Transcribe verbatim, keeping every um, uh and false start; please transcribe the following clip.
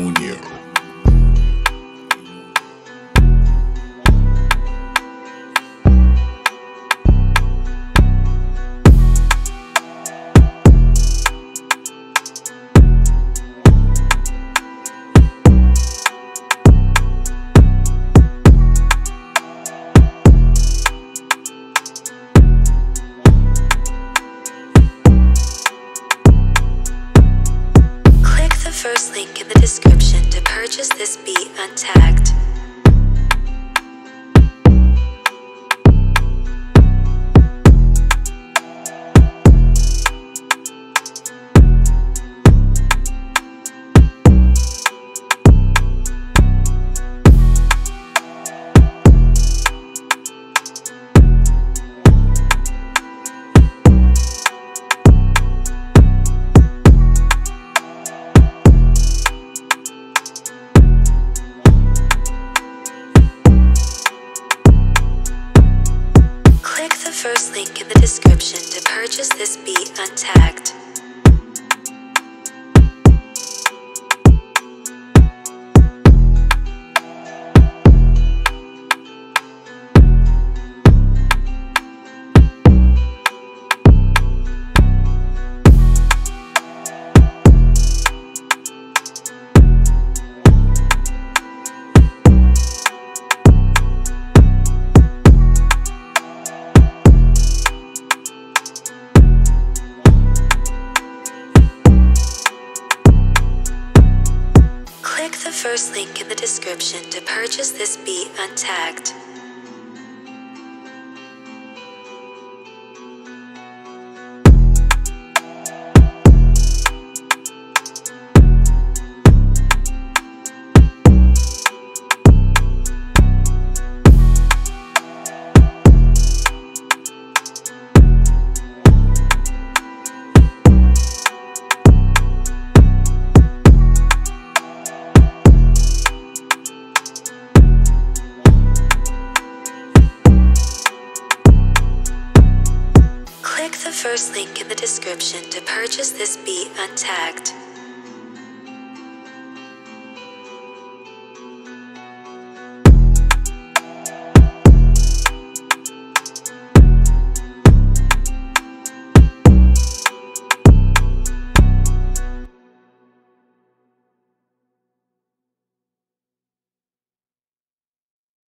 N3MONIA. First link in the description to purchase this beat untagged. First link in the description to purchase this beat untagged. Click the first link in the description to purchase this beat untagged. Click the first link in the description to purchase this beat untagged.